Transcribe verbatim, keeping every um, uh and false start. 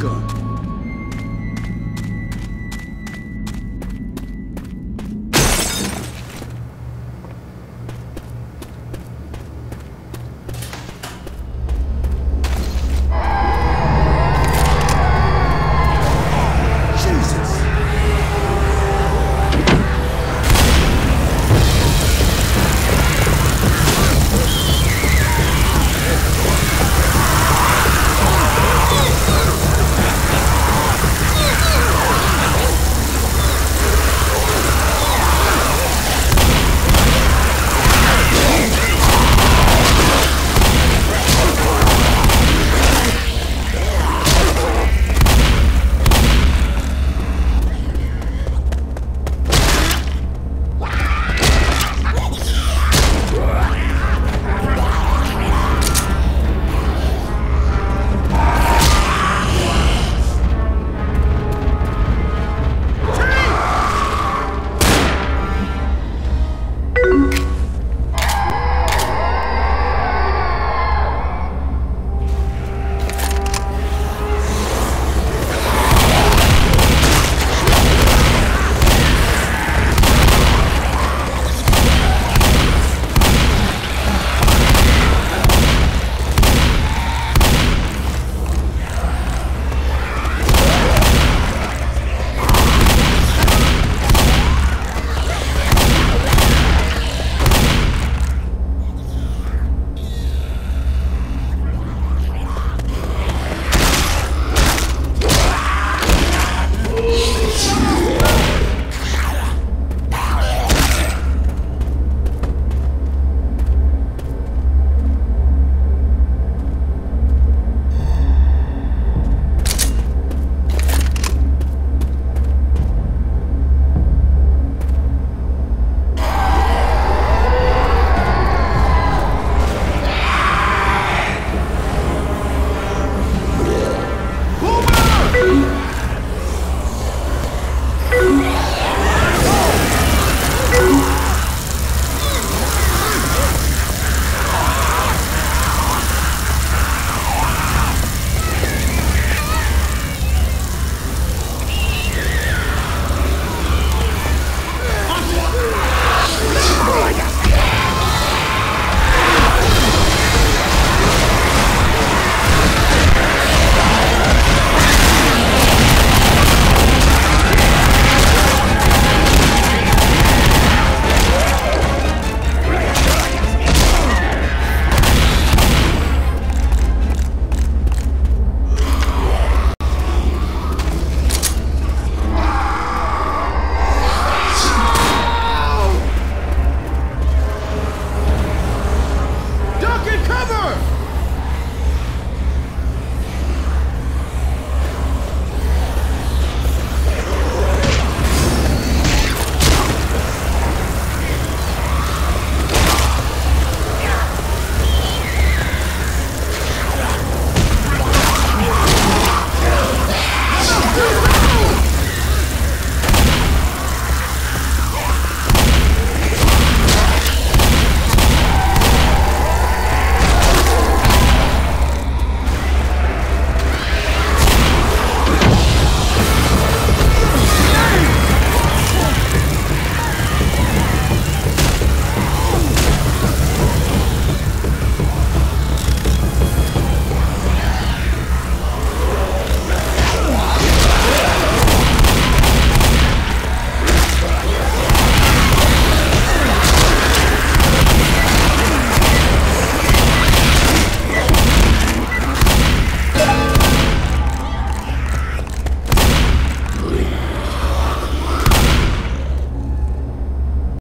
shotgun.